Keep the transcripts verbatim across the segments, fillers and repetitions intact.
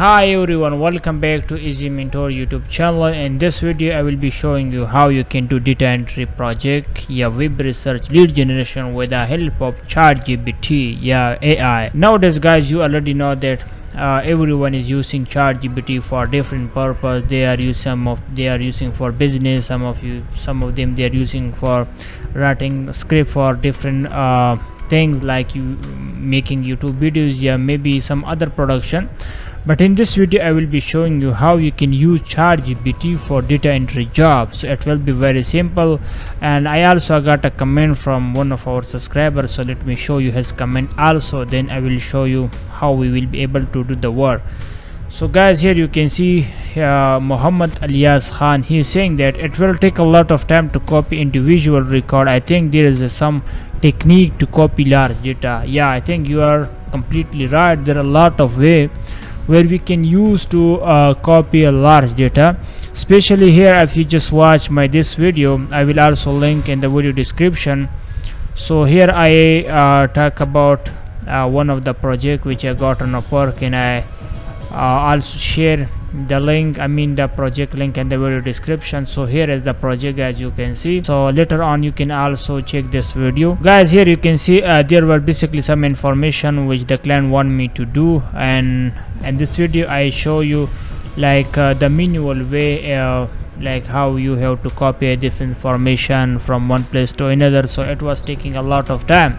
Hi everyone, welcome back to Easy Mentor YouTube channel. In this video I will be showing you how you can do data entry project, yeah, web research, lead generation with the help of ChatGPT, yeah, A I. Nowadays guys, you already know that Uh, everyone is using ChatGPT for different purpose. They are use some of they are using for business, some of you some of them they are using for writing script for different uh, things like you making YouTube videos, yeah, maybe some other production. But in this video I will be showing you how you can use ChatGPT for data entry jobs. So it will be very simple, and I also got a comment from one of our subscribers, so let me show you his comment also, then I will show you how we will be able to do the work. So guys, here you can see uh, Muhammad Alias Khan, he is saying that it will take a lot of time to copy individual record. I think there is a, some technique to copy large data. Yeah, I think you are completely right. There are a lot of way where we can use to uh, copy a large data, especially here. If you just watch my this video, I will also link in the video description. So here I uh, talk about uh, one of the project which I got on Upwork, and I uh, also share the link, I mean the project link in the video description. So here is the project, as you can see. So later on you can also check this video guys. Here you can see uh, there were basically some information which the client want me to do, and in this video I show you like uh, the manual way, uh, like how you have to copy this information from one place to another. So it was taking a lot of time,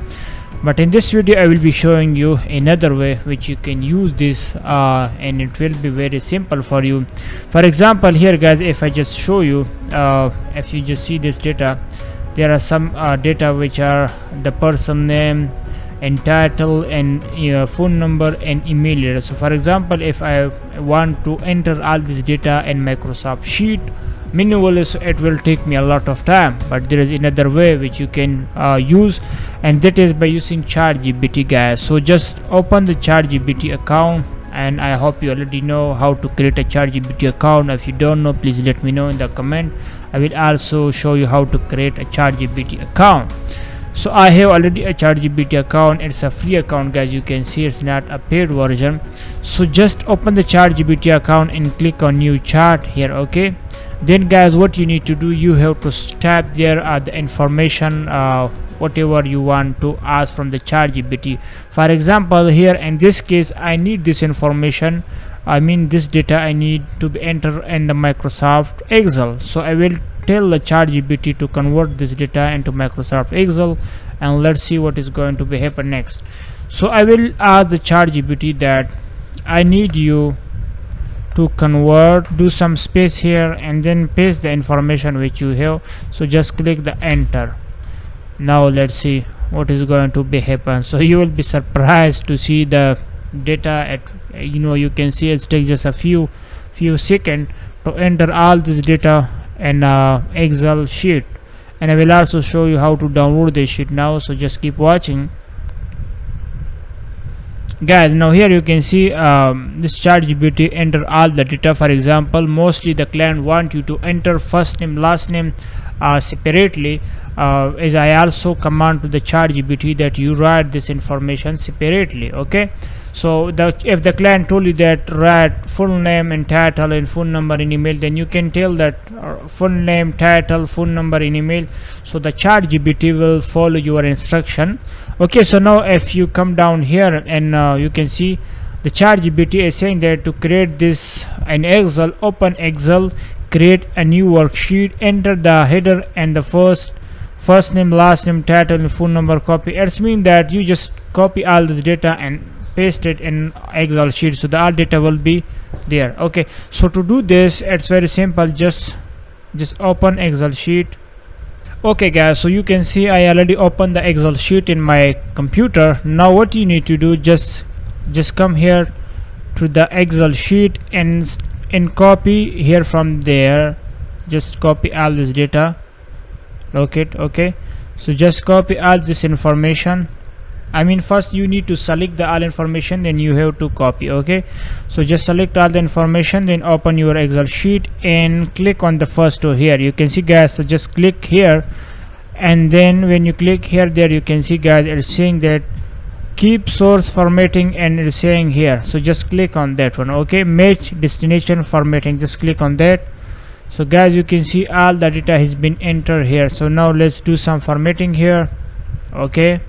but in this video I will be showing you another way which you can use this, uh, and it will be very simple for you. For example here guys, if I just show you, uh, if you just see this data, there are some uh, data which are the person name and title and uh, phone number and email address. So for example, if I want to enter all this data in Microsoft sheet manually, so it will take me a lot of time. But there is another way which you can uh, use, and that is by using ChatGPT guys. So just open the ChatGPT account, and I hope you already know how to create a ChatGPT account. If you don't know, please let me know in the comment. I will also show you how to create a ChatGPT account. So I have already a ChatGPT account. It's a free account guys, you can see it's not a paid version. So just open the ChatGPT account and click on new chart here, okay. Then guys, what you need to do, you have to type there uh, the information uh, whatever you want to ask from the ChatGPT. For example here in this case, I need this information, I mean this data I need to be entered in the Microsoft Excel. So I will tell the ChatGPT to convert this data into Microsoft Excel, and let's see what is going to be happen next. So I will ask the ChatGPT that I need you to convert, do some space here and then paste the information which you have. So just click the enter. Now let's see what is going to be happen. So you will be surprised to see the data at, you know, you can see it takes just a few few seconds to enter all this data and uh, Excel sheet, and I will also show you how to download this sheet now. So just keep watching guys. Now here you can see um, this ChatGPT enter all the data. For example, mostly the client want you to enter first name, last name uh, separately, uh, as I also command to the ChatGPT that you write this information separately, okay. So that if the client told you that write full name and title and phone number and email, then you can tell that uh, full name, title, phone number and email. So the ChatGPT will follow your instruction, okay. So now if you come down here and uh, you can see the ChatGPT is saying that to create this in Excel, open Excel, create a new worksheet, enter the header and the first first name, last name, title and phone number, copy. It means that you just copy all this data and paste it in Excel sheet, so the all data will be there, okay. So to do this, it's very simple, just just open Excel sheet, okay guys. So you can see I already opened the Excel sheet in my computer. Now what you need to do, just just come here to the Excel sheet and and copy here from there, just copy all this data, locate, okay. So just copy all this information. I mean first you need to select the all information, then you have to copy, okay. So just select all the information, then open your Excel sheet and click on the first row here, you can see guys. So just click here, and then when you click here, there you can see guys, it's saying that keep source formatting, and it's saying here, so just click on that one. Okay, match destination formatting, just click on that. So guys, you can see all the data has been entered here. So now let's do some formatting here. Okay,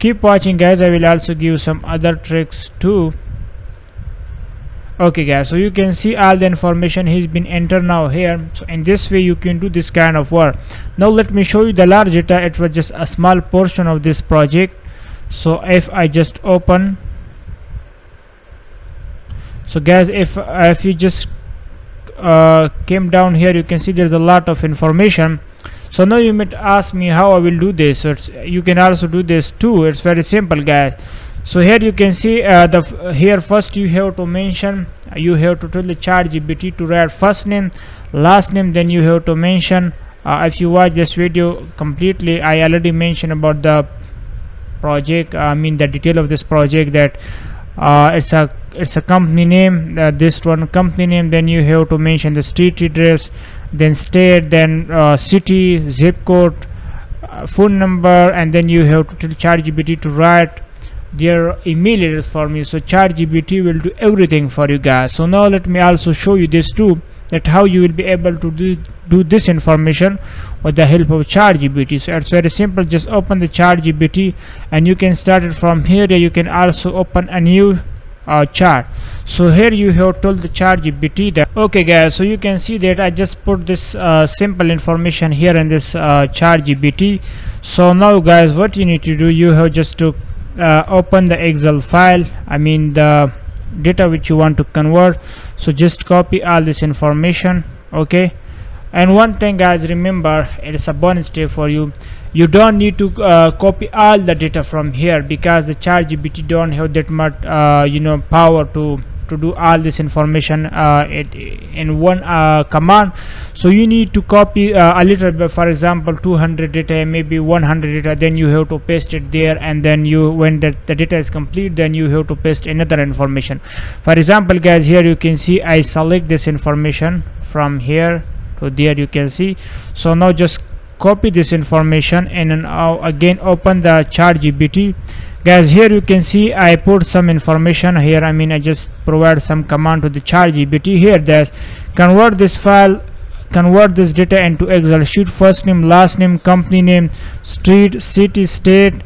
keep watching guys, I will also give some other tricks too. Okay guys, so you can see all the information has been entered now here. So in this way you can do this kind of work. Now let me show you the large data. It was just a small portion of this project. So if I just open, so guys, if uh, if you just uh, came down here, you can see there's a lot of information. So now you might ask me how I will do this. So it's, you can also do this too. It's very simple guys. So here you can see uh, the f here first you have to mention, you have to tell the ChatGPT to write first name, last name, then you have to mention. Uh, if you watch this video completely, I already mentioned about the project, I mean the detail of this project, that uh, it's a it's a company name, uh, this one company name, then you have to mention the street address, then state, then uh, city, zip code, uh, phone number, and then you have to tell ChatGPT to write their email address for me. So ChatGPT will do everything for you guys. So now let me also show you this too, that how you will be able to do, do this information with the help of ChatGPT. So it's very simple, just open the ChatGPT and you can start it from here. You can also open a new Uh, chart. So here you have told the ChatGPT that. Okay guys, so you can see that I just put this uh, simple information here in this uh, ChatGPT. So now guys, what you need to do, you have just to uh, open the Excel file, I mean the data which you want to convert. So just copy all this information. Okay, and one thing guys, remember, it is a bonus tip for you, you don't need to uh, copy all the data from here, because the ChatGPT don't have that much uh, you know power to to do all this information uh, it, in one uh, command. So you need to copy uh, a little bit, for example two hundred data, maybe one hundred data, then you have to paste it there, and then you, when that the data is complete, then you have to paste another information. For example guys, here you can see I select this information from here to there, you can see. So now just copy this information and then I'll again open the ChatGPT. Guys, here you can see I put some information here, I mean I just provide some command to the ChatGPT here, that convert this file, convert this data into Excel sheet, first name, last name, company name, street, city, state,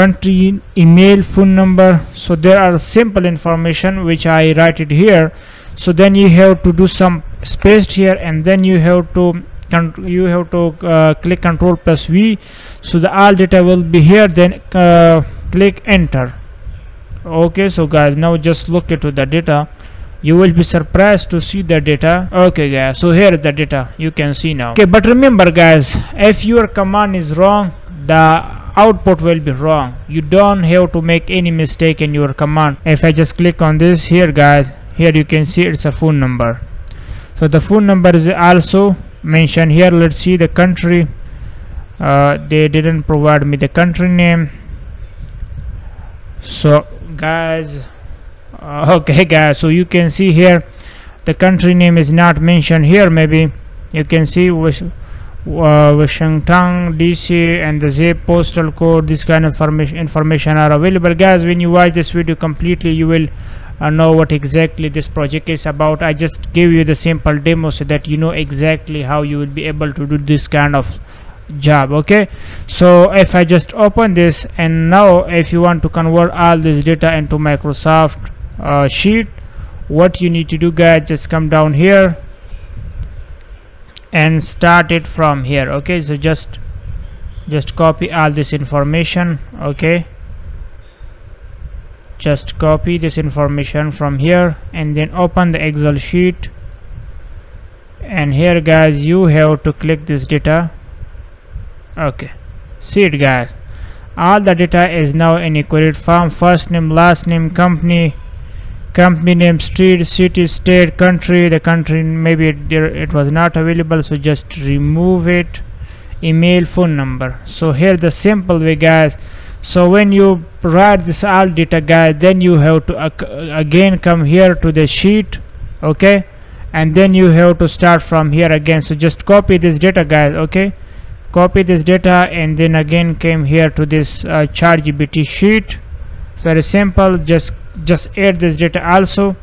country, email, phone number. So there are simple information which I write it here. So then you have to do some space here, and then you have to you have to uh, click control plus V, so the all data will be here, then uh, click enter. Okay, so guys, now just look into the data, you will be surprised to see the data. Okay guys, so here is the data, you can see now. Okay, but remember guys, if your command is wrong, the output will be wrong. You don't have to make any mistake in your command. If I just click on this here guys, here you can see it's a phone number, so the phone number is also mentioned here. Let's see the country, uh, they didn't provide me the country name. So guys, uh, okay guys, so you can see here the country name is not mentioned here. Maybe you can see was Uh, Washington D C and the zip, postal code, this kind of information information are available. Guys, when you watch this video completely, you will uh, know what exactly this project is about. I just gave you the simple demo so that you know exactly how you will be able to do this kind of job. Okay, so if I just open this, and now if you want to convert all this data into Microsoft uh, sheet, what you need to do guys, just come down here and start it from here. Okay, so just just copy all this information. Okay, just copy this information from here, and then open the Excel sheet, and here guys you have to click this data. Okay, see it guys, all the data is now in a queried form, first name, last name, company company name, street, city, state, country, the country maybe it, there it was not available, so just remove it, email, phone number. So here the simple way guys. So when you write this all data guys, then you have to uh, again come here to the sheet. Okay, and then you have to start from here again. So just copy this data guys. Okay, copy this data and then again came here to this uh, ChatGPT sheet. It's very simple, just just add this data also.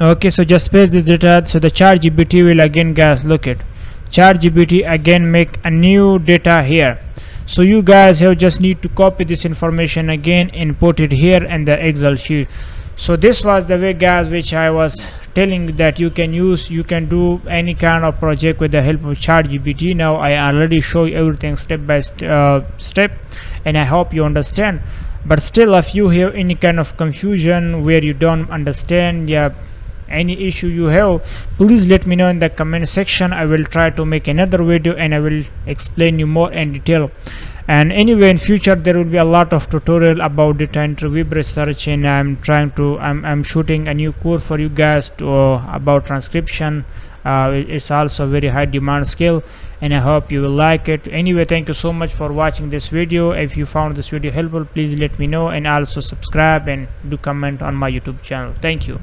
Okay, so just paste this data, so the ChatGPT will again, guys, look at ChatGPT again make a new data here. So you guys have just need to copy this information again and put it here in the Excel sheet. So this was the way, guys, which I was telling that you can use, you can do any kind of project with the help of ChatGPT. Now I already show you everything step by st uh, step, and I hope you understand. But still, if you have any kind of confusion where you don't understand, yeah, any issue you have, please let me know in the comment section. I will try to make another video and I will explain you more in detail. And anyway, in future there will be a lot of tutorial about data entry, web research, and I'm trying to I'm, I'm shooting a new course for you guys to uh, about transcription. Uh, it's also a very high demand skill, and I hope you will like it. Anyway, thank you so much for watching this video. If you found this video helpful, please let me know, and also subscribe and do comment on my YouTube channel. Thank you.